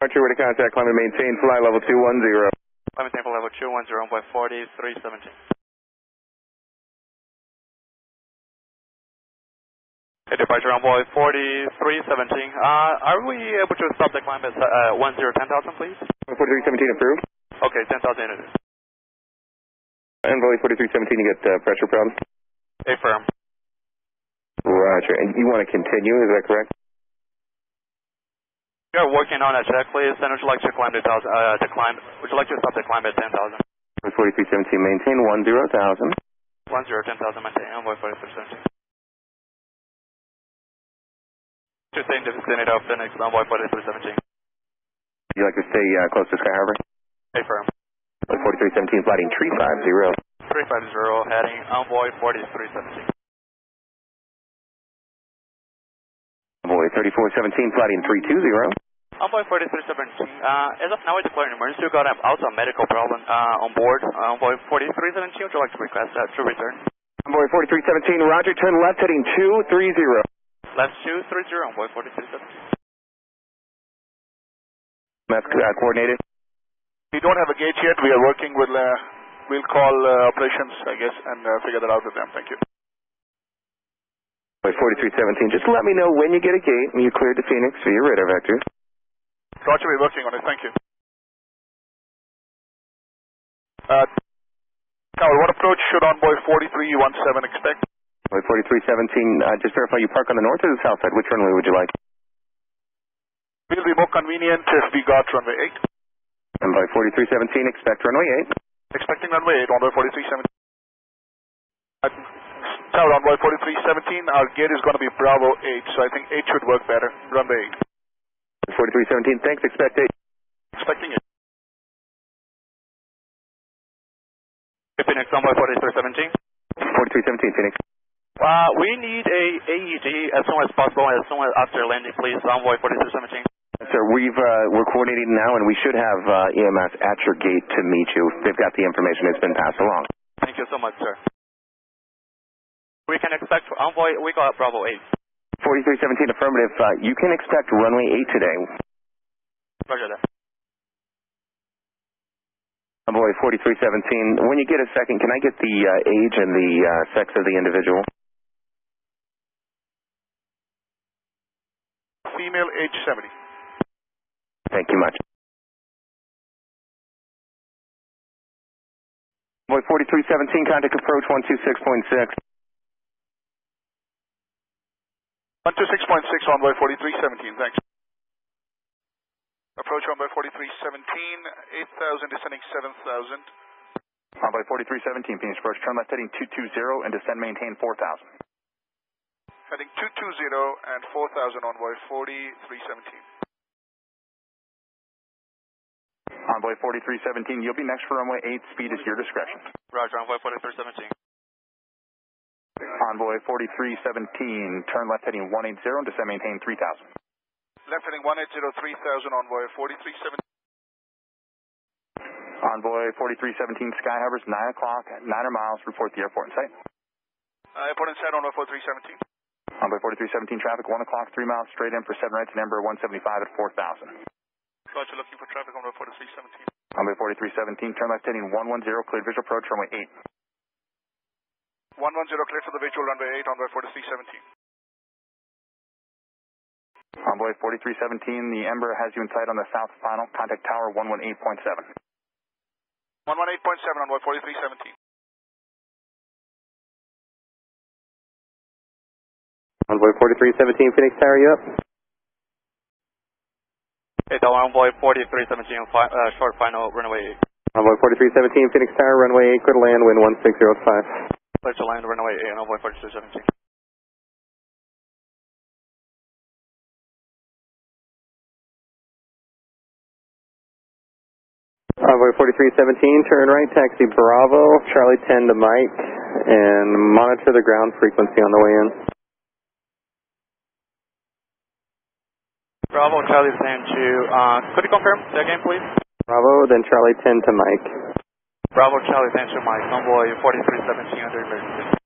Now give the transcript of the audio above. Archer, ready to contact, climb and maintain, fly level 210. Climb and maintain level 210, by 40, 317. Hey, departure Envoy 40, 317. Are we able to stop the climb at 10,000, please? 4317 approved. Okay, 10,000 units. Envoy 4317, you get pressure problems. Affirm. Roger, and you want to continue, is that correct? We are working on a checklist, and would you like to climb stop the climb at 10,000? 4317, maintain 10,000. 10,000, maintain Envoy 4317. To stay in the vicinity of Phoenix, Envoy 4317. Would you like to stay close to Sky Harbor? Affirm. 4317, flighting 350. 350, heading Envoy 4317. Envoy 3417, flighting 320. Envoy 4317, as of now, I declare an emergency. We've got an medical problem on board. Envoy 4317, would you like to request that to return? Envoy 4317, roger, turn left, heading 230. Left 230, Envoy 4317. Math coordinated. We don't have a gauge yet. We are working with, we'll call operations, I guess, and figure that out with them. Thank you. 4317, just let me know when you get a gate and you cleared to Phoenix for your radar vector. Roger, we're working on it. Thank you. Tower, what approach should Envoy 4317 expect? Envoy 4317, just verify you park on the north or the south side. Which runway would you like? Will be more convenient if we got runway 8. Envoy 4317, expect runway 8. Expecting runway 8, Envoy 4317. Tower, Envoy 4317, our gate is going to be Bravo 8, so I think 8 should work better. Runway 8. 4317, thanks, expect 8. Expecting it. Phoenix, Envoy 4317. 4317, Phoenix. We need a AED as soon as possible, as soon as after landing, please, Envoy 4317. Sir, we're coordinating now, and we should have EMS at your gate to meet you. They've got the information that's been passed along. Thank you so much, sir. We can expect Envoy, we got Bravo 8. 4317, affirmative. You can expect runway 8 today. Roger that. Envoy 4317, when you get a second, can I get the age and the sex of the individual? Female, age 70. Thank you much. Envoy 4317, contact approach 126.6. 126.6, Envoy 4317, thanks. Approach Envoy 4317, 8,000, descending 7,000. Envoy 4317, Phoenix approach, turn left heading 220 and descend maintain 4,000. Heading 220 and 4,000, Envoy 4317. Envoy 4317, you'll be next for runway 8, speed is your discretion. Roger, Envoy 4317. Envoy 4317, turn left heading 180 and descend maintain 3,000. Left heading 180, 3,000, Envoy 4317. Envoy 4317, Sky Harbor's 9 o'clock, 900 miles, report the airport in sight. Airport in sight, Envoy 4317. Envoy 4317, traffic 1 o'clock, 3 miles straight in for 7 rights and Embraer 175 at 4,000. Roger, looking for traffic, Envoy 4317. Envoy 4317, turn left heading 110, cleared visual approach, runway 8. 110, clear for the visual runway 8, Envoy 4317. Envoy 4317, the Embraer has you in sight on the south final. Contact tower 118.7. 118.7, Envoy 4317. Envoy 4317, Phoenix Tower, you up? Hey, Tower, Envoy 4317, short final, runway 8. Envoy 4317, Phoenix Tower, runway 8, clear to land, wind 1605. Clear to land, runway 8, Envoy 4317. Envoy 4317, turn right, taxi Bravo, Charlie 10 to Mike, and monitor the ground frequency on the way in. Bravo, Charlie 10 to, could you confirm that again, please? Bravo, then Charlie 10 to Mike. Bravo Charlie, thanks to Mike. Envoy 4317 under emergency.